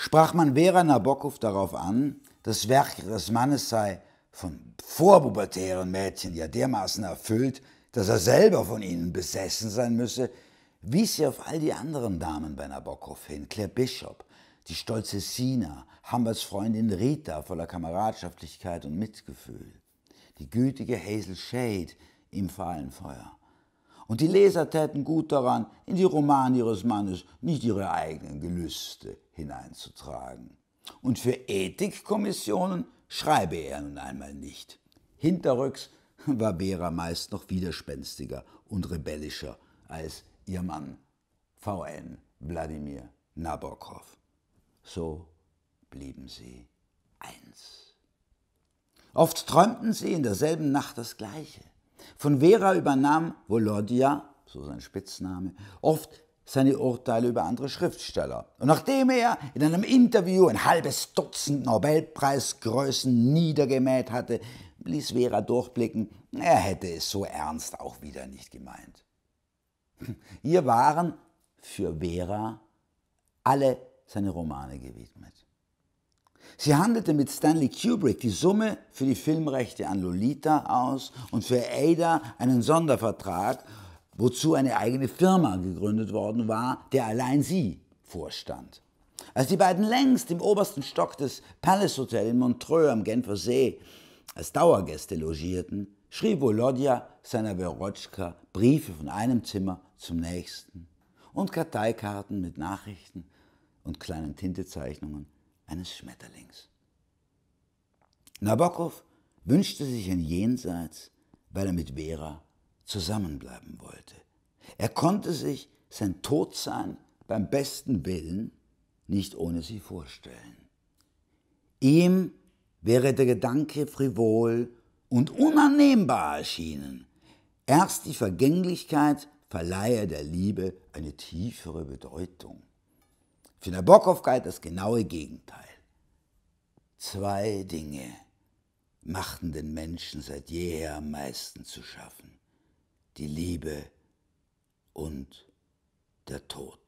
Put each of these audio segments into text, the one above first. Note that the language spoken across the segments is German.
sprach man Vera Nabokov darauf an, das Werk ihres Mannes sei von vorpubertären Mädchen ja dermaßen erfüllt, dass er selber von ihnen besessen sein müsse, wies sie auf all die anderen Damen bei Nabokov hin, Claire Bishop, die stolze Sina, Hamberts Freundin Rita voller Kameradschaftlichkeit und Mitgefühl, die gütige Hazel Shade im Fahlenfeuer. Und die Leser täten gut daran, in die Romane ihres Mannes nicht ihre eigenen Gelüste hineinzutragen. Und für Ethikkommissionen schreibe er nun einmal nicht. Hinterrücks war Vera meist noch widerspenstiger und rebellischer als ihr Mann, VN Wladimir Nabokov. So blieben sie eins. Oft träumten sie in derselben Nacht das Gleiche. Von Vera übernahm Volodya, so sein Spitzname, oft seine Urteile über andere Schriftsteller. Und nachdem er in einem Interview ein halbes Dutzend Nobelpreisgrößen niedergemäht hatte, ließ Vera durchblicken, er hätte es so ernst auch wieder nicht gemeint. Ihr waren für Vera alle seine Romane gewidmet. Sie handelte mit Stanley Kubrick die Summe für die Filmrechte an Lolita aus und für Ada einen Sondervertrag, wozu eine eigene Firma gegründet worden war, der allein sie vorstand. Als die beiden längst im obersten Stock des Palace Hotel in Montreux am Genfer See als Dauergäste logierten, schrieb Volodya seiner Verotschka Briefe von einem Zimmer zum nächsten und Karteikarten mit Nachrichten und kleinen Tintezeichnungen eines Schmetterlings. Nabokov wünschte sich ein Jenseits, weil er mit Vera zusammenbleiben wollte. Er konnte sich sein Todsein beim besten Willen nicht ohne sie vorstellen. Ihm wäre der Gedanke frivol und unannehmbar erschienen. Erst die Vergänglichkeit verleihe der Liebe eine tiefere Bedeutung. Für Nabokov galt das genaue Gegenteil. Zwei Dinge machten den Menschen seit jeher am meisten zu schaffen: die Liebe und der Tod.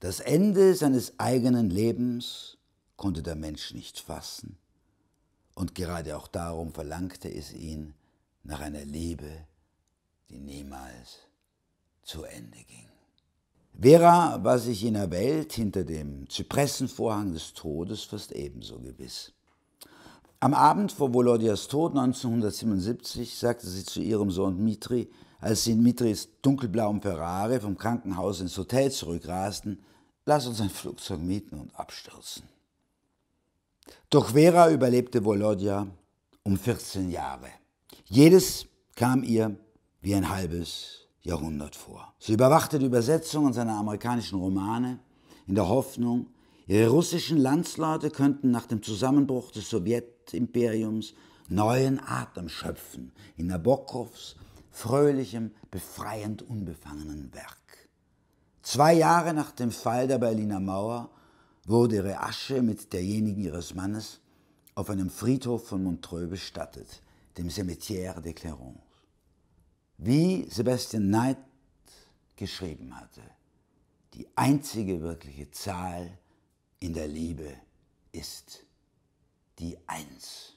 Das Ende seines eigenen Lebens konnte der Mensch nicht fassen, und gerade auch darum verlangte es ihn nach einer Liebe, die niemals zu Ende ging. Vera war sich in der Welt hinter dem Zypressenvorhang des Todes fast ebenso gewiss. Am Abend vor Volodjas Tod 1977 sagte sie zu ihrem Sohn Dmitri, als sie in Dmitris dunkelblauem Ferrari vom Krankenhaus ins Hotel zurückrasten: „Lass uns ein Flugzeug mieten und abstürzen." Doch Vera überlebte Volodya um 14 Jahre. Jedes kam ihr wie ein halbes Jahrhundert vor. Sie überwachte die Übersetzungen seiner amerikanischen Romane in der Hoffnung, ihre russischen Landsleute könnten nach dem Zusammenbruch des Sowjetimperiums neuen Atem schöpfen in Nabokovs fröhlichem, befreiend unbefangenen Werk. 2 Jahre nach dem Fall der Berliner Mauer wurde ihre Asche mit derjenigen ihres Mannes auf einem Friedhof von Montreux bestattet, dem Cimetière de Clairon. Wie Sebastian Knight geschrieben hatte: die einzige wirkliche Zahl in der Liebe ist die Eins.